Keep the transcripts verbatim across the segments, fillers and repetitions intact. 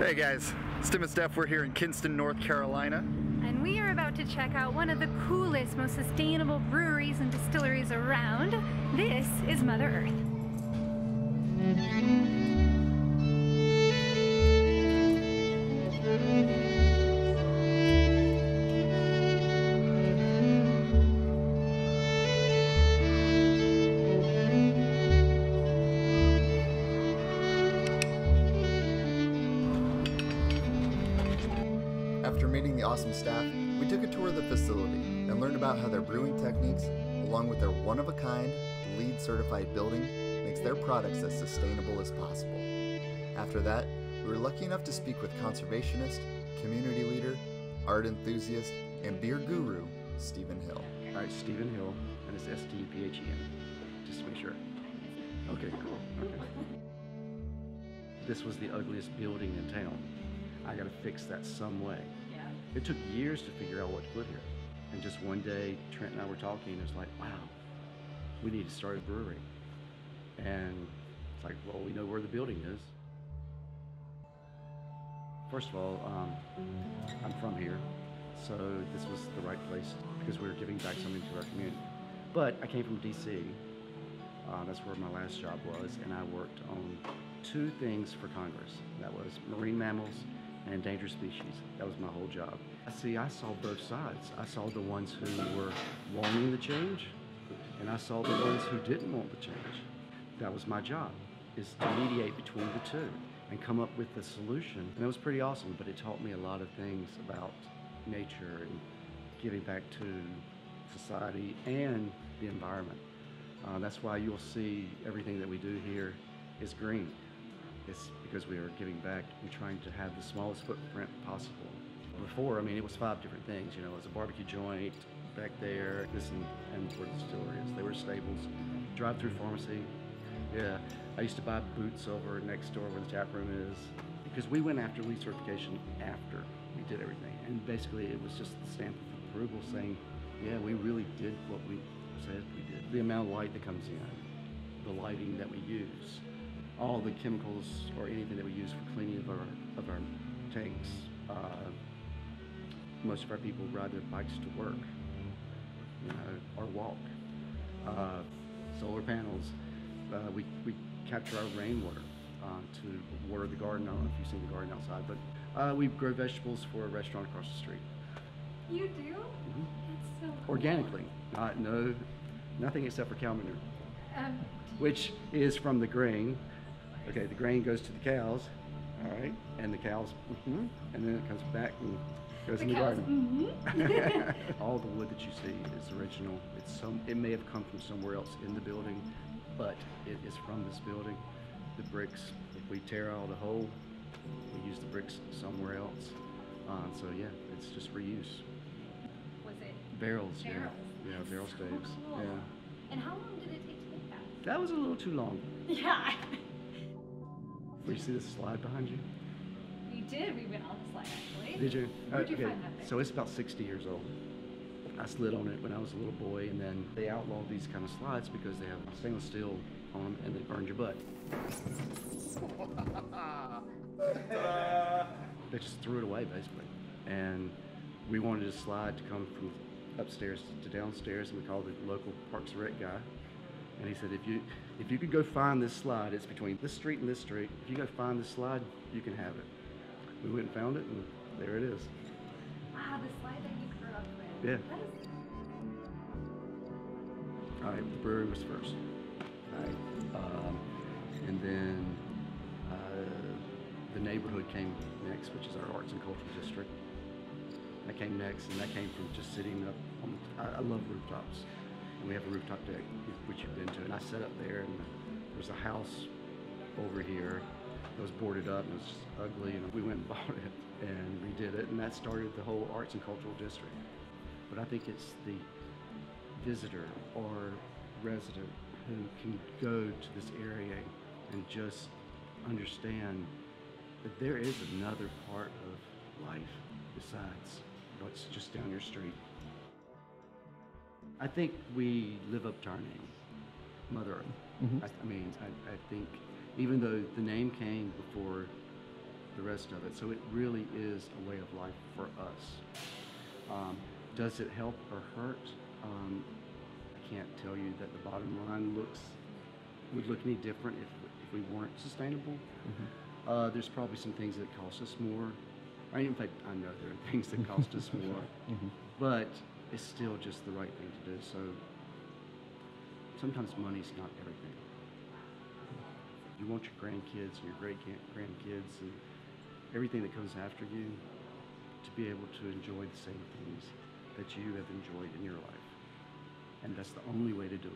Hey guys, Stim and Steph, we're here in Kinston, North Carolina. And we are about to check out one of the coolest, most sustainable breweries and distilleries around. This is Mother Earth. After meeting the awesome staff, we took a tour of the facility and learned about how their brewing techniques, along with their one-of-a-kind, LEED-certified building, makes their products as sustainable as possible. After that, we were lucky enough to speak with conservationist, community leader, art enthusiast, and beer guru, Stephen Hill. All right, Stephen Hill, and it's S T E P H E N, just to make sure. Okay, cool, okay. This was the ugliest building in town. I gotta fix that some way. Yeah. It took years to figure out what to put here. And just one day, Trent and I were talking, and it's like, wow, we need to start a brewery. And it's like, well, we know where the building is. First of all, um, I'm from here, so this was the right place because we were giving back something to our community. But I came from D C, uh, that's where my last job was, and I worked on two things for Congress. That was marine mammals and endangered species. That was my whole job. See, I saw both sides. I saw the ones who were wanting the change, and I saw the ones who didn't want the change. That was my job, is to mediate between the two and come up with a solution. And it was pretty awesome, but it taught me a lot of things about nature and giving back to society and the environment. Uh, that's why you'll see everything that we do here is green. It's because we are giving back and trying to have the smallest footprint possible. Before, I mean, it was five different things. You know, it was a barbecue joint back there, this and, and where the distillery is. They were Staples, drive-through pharmacy. Yeah, I used to buy boots over next door where the tap room is, because we went after LEED certification after we did everything. And basically, it was just the stamp of approval saying, yeah, we really did what we said we did. The amount of light that comes in, the lighting that we use, all the chemicals or anything that we use for cleaning of our, of our tanks. Uh, most of our people ride their bikes to work, you know, or walk. Uh, solar panels, uh, we, we capture our rainwater uh, to water the garden. I don't know if you've seen the garden outside, but uh, we grow vegetables for a restaurant across the street. You do? Mm-hmm. That's so cool. Organically, uh, no, nothing except for cow manure, um, which is from the grain. Okay, the grain goes to the cows, all right, and the cows, mm-hmm, and then it comes back and goes the in the cows, garden. Mm-hmm. All the wood that you see is original. It's some, it may have come from somewhere else in the building, but it is from this building. The bricks, if we tear out a hole, we use the bricks somewhere else. Uh, so yeah, it's just reuse. Was it? Barrels, barrels. yeah. Yeah, That's barrel so staves, cool. yeah. And how long did it take to make that? That was a little too long. Yeah. Did you see the slide behind you? We did. We went on the slide, actually. Did you? Where'd you okay. find that thing? So it's about sixty years old. I slid on it when I was a little boy, and then they outlawed these kind of slides because they have stainless steel on them and they burned your butt. They just threw it away, basically. And we wanted a slide to come from upstairs to downstairs, and we called the local Parks and Rec guy. And he said, if you if you could go find this slide, it's between this street and this street. If you go find this slide, you can have it. We went and found it, and there it is. Wow, the slide that you grew up with. Yeah. All right, the brewery was first. All right. Um, and then uh, the neighborhood came next, which is our arts and cultural district. That came next, and that came from just sitting up on the, I, I love rooftops. We have a rooftop deck, which you've been to, and I sat up there, and there was a house over here that was boarded up, and it was just ugly, and we went and bought it, and we did it, and that started the whole arts and cultural district. But I think it's the visitor or resident who can go to this area and just understand that there is another part of life besides what's just down your street. I think we live up to our name, Mother Earth. Mm-hmm. I, I mean, I, I think even though the name came before the rest of it. So it really is a way of life for us. Um, does it help or hurt? Um, I can't tell you that the bottom line looks would look any different if, if we weren't sustainable. Mm-hmm. uh, there's probably some things that cost us more. I mean, in fact, I know there are things that cost us more, mm-hmm. but it's still just the right thing to do. So sometimes money's not everything. You want your grandkids and your great-grandkids and everything that comes after you to be able to enjoy the same things that you have enjoyed in your life. And that's the only way to do it.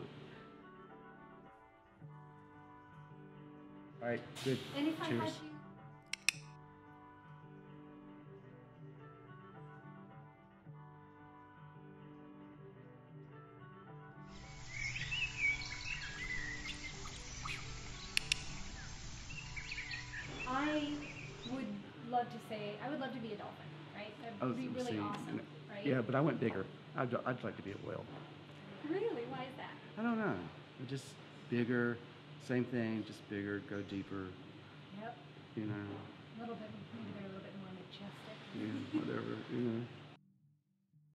All right, good. Anytime. Cheers. To say I would love to be a dolphin, right? That'd oh, be really see, awesome, right? Yeah, but I went bigger. I'd, I'd like to be a whale. Really? Why is that? I don't know. Just bigger, same thing, just bigger, go deeper. Yep. You know. A little bit, maybe they're a little bit more majestic. Yeah, whatever. You know.